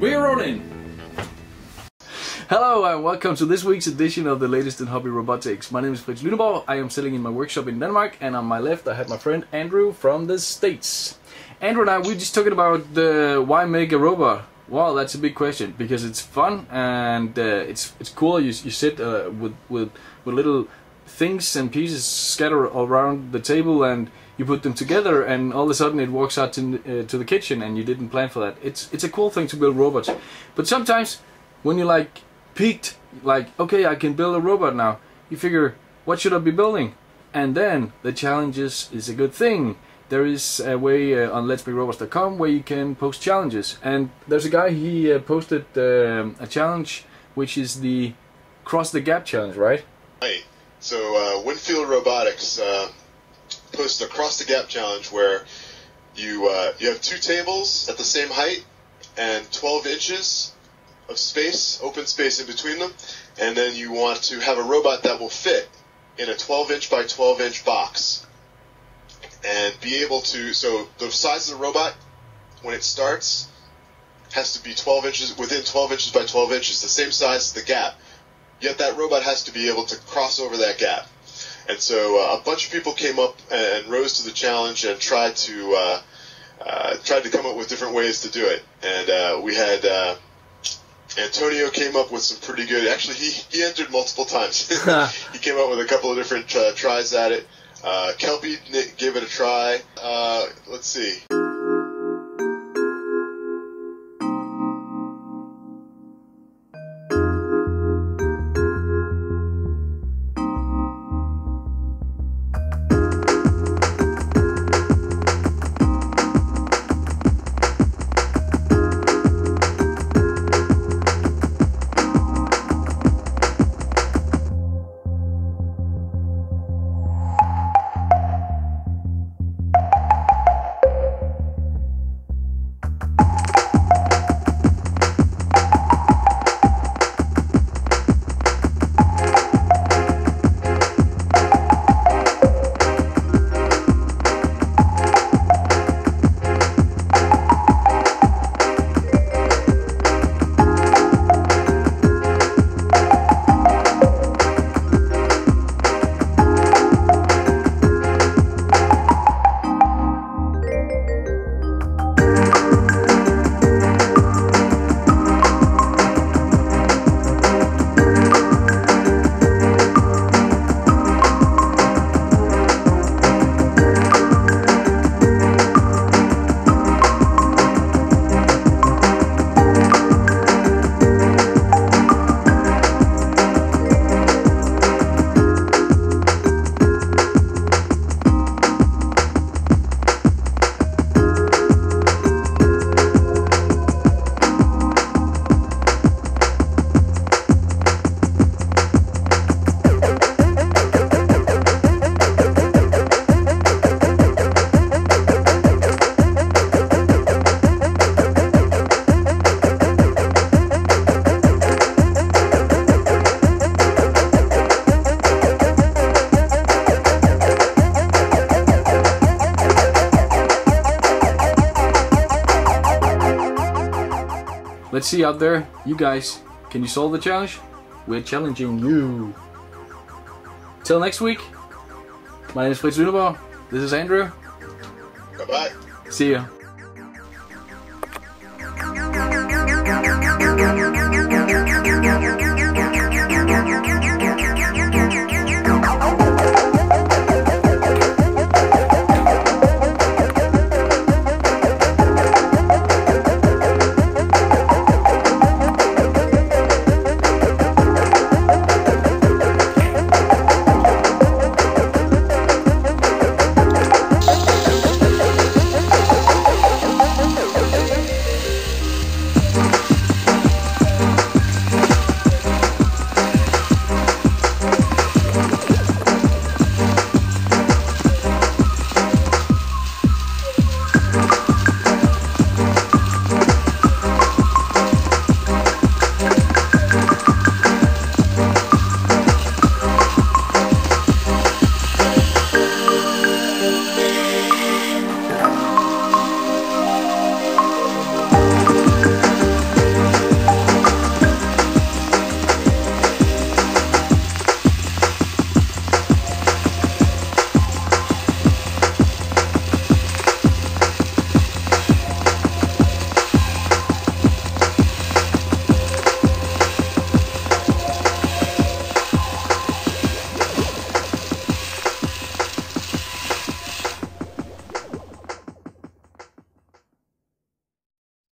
We're running! Hello and welcome to this week's edition of the latest in hobby robotics. My name is Frits Lyneborg. I am sitting in my workshop in Denmark, and on my left I have my friend Andrew from the States. Andrew and I, we're just talking about why make a robot. Wow, that's a big question, because it's fun and it's cool. You sit with little things and pieces scattered around the table, and you put them together, and all of a sudden it walks out to the kitchen, and you didn't plan for that. It's a cool thing to build robots, but sometimes when you're like peaked, like okay, I can build a robot now, you figure what should I be building, and then the challenges is a good thing. There is a way on letsmakerobots.com where you can post challenges, and there's a guy, he posted a challenge which is the Cross the Gap Challenge, right? Right. So Winfield Robotics posts the Cross the Gap Challenge, where you have two tables at the same height and 12 inches of space, open space in between them, and then you want to have a robot that will fit in a 12-inch by 12-inch box and be able to, so the size of the robot when it starts has to be 12 inches, within 12 inches by 12 inches, the same size as the gap, yet that robot has to be able to cross over that gap. And so a bunch of people came up and rose to the challenge and tried to come up with different ways to do it. And we had Antonio came up with some pretty good. Actually, he entered multiple times. He came up with a couple of different tries at it. Kelpie gave it a try. Let's see. Let's see out there, you guys, can you solve the challenge? We're challenging you. Till next week, my name is Frits Lyneborg, this is Andrew. Bye-bye. See ya.